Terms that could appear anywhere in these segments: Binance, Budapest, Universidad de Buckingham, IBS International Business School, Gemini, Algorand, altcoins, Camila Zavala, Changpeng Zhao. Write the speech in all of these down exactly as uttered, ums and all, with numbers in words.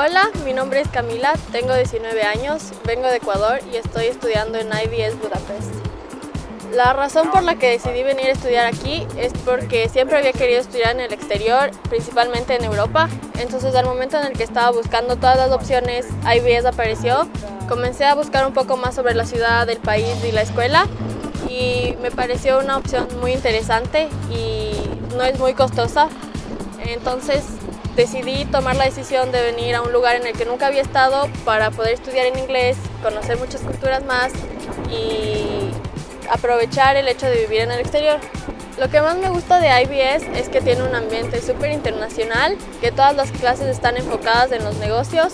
Hola, mi nombre es Camila, tengo diecinueve años, vengo de Ecuador y estoy estudiando en I B S Budapest. La razón por la que decidí venir a estudiar aquí es porque siempre había querido estudiar en el exterior, principalmente en Europa. Entonces, al momento en el que estaba buscando todas las opciones, I B S apareció. Comencé a buscar un poco más sobre la ciudad, el país y la escuela y me pareció una opción muy interesante y no es muy costosa. Entonces, decidí tomar la decisión de venir a un lugar en el que nunca había estado para poder estudiar en inglés, conocer muchas culturas más y aprovechar el hecho de vivir en el exterior. Lo que más me gusta de I B S es que tiene un ambiente súper internacional, que todas las clases están enfocadas en los negocios,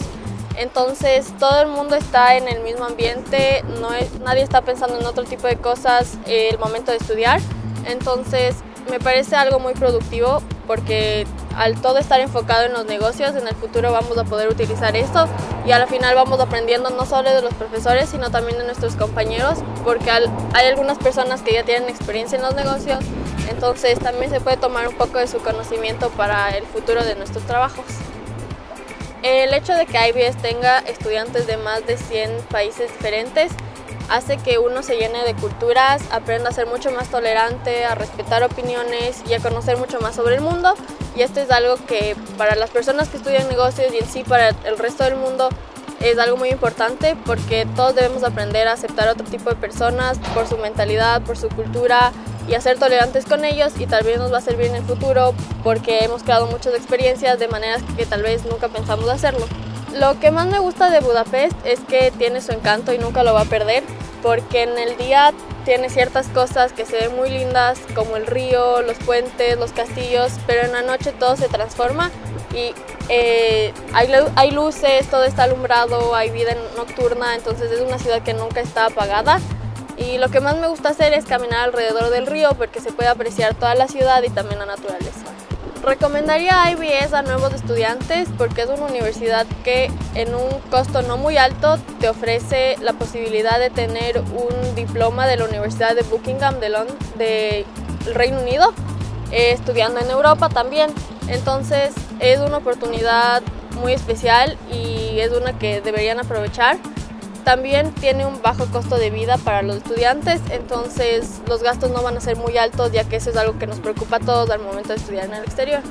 entonces todo el mundo está en el mismo ambiente, no es, nadie está pensando en otro tipo de cosas eh, el momento de estudiar, entonces me parece algo muy productivo porque al todo estar enfocado en los negocios, en el futuro vamos a poder utilizar esto y a la final vamos aprendiendo no solo de los profesores sino también de nuestros compañeros porque hay algunas personas que ya tienen experiencia en los negocios, entonces también se puede tomar un poco de su conocimiento para el futuro de nuestros trabajos. El hecho de que I B S tenga estudiantes de más de cien países diferentes hace que uno se llene de culturas, aprenda a ser mucho más tolerante, a respetar opiniones y a conocer mucho más sobre el mundo. Y esto es algo que para las personas que estudian negocios y en sí para el resto del mundo es algo muy importante porque todos debemos aprender a aceptar a otro tipo de personas por su mentalidad, por su cultura y a ser tolerantes con ellos y tal vez nos va a servir en el futuro porque hemos creado muchas experiencias de maneras que tal vez nunca pensamos hacerlo. Lo que más me gusta de Budapest es que tiene su encanto y nunca lo va a perder, porque en el día tiene ciertas cosas que se ven muy lindas, como el río, los puentes, los castillos, pero en la noche todo se transforma y eh, hay, hay luces, todo está alumbrado, hay vida nocturna, entonces es una ciudad que nunca está apagada. Y lo que más me gusta hacer es caminar alrededor del río porque se puede apreciar toda la ciudad y también la naturaleza. Recomendaría I B S a nuevos estudiantes porque es una universidad que en un costo no muy alto te ofrece la posibilidad de tener un diploma de la Universidad de Buckingham de Lond- de Reino Unido, eh, estudiando en Europa también. Entonces es una oportunidad muy especial y es una que deberían aprovechar. También tiene un bajo costo de vida para los estudiantes, entonces los gastos no van a ser muy altos, ya que eso es algo que nos preocupa a todos al momento de estudiar en el exterior.